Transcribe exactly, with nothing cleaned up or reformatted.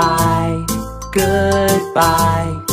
Goodbye, goodbye.